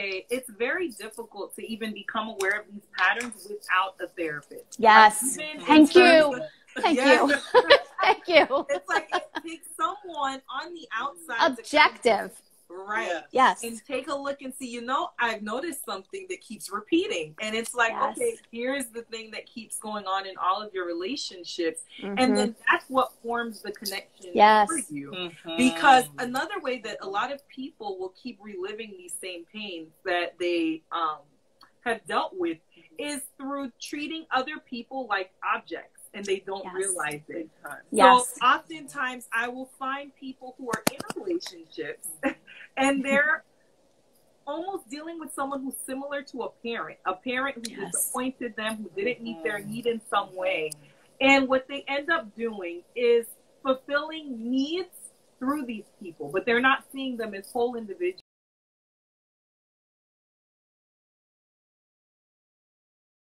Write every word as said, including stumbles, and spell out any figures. say it's very difficult to even become aware of these patterns without a therapist. Yes. Like, Thank you. Of, Thank yes. you. Thank you. It's like it takes someone on the outside. Objective. To Right. Yeah. Yes. And take a look and see, you know, I've noticed something that keeps repeating. And it's like, yes. okay, here's the thing that keeps going on in all of your relationships. Mm-hmm. And then that's what forms the connection yes. for you. Mm-hmm. Because another way that a lot of people will keep reliving these same pains that they um, have dealt with is through treating other people like objects. And they don't yes. realize it. Yes. So oftentimes I will find people who are in relationships and they're almost dealing with someone who's similar to a parent, a parent who yes. disappointed them, who didn't meet their need in some way. And what they end up doing is fulfilling needs through these people, but they're not seeing them as whole individuals.